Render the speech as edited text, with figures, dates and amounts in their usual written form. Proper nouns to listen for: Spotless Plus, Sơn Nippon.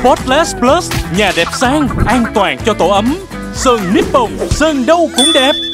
Spotless Plus, nhà đẹp sang, an toàn cho tổ ấm. Sơn Nippon, sơn đâu cũng đẹp.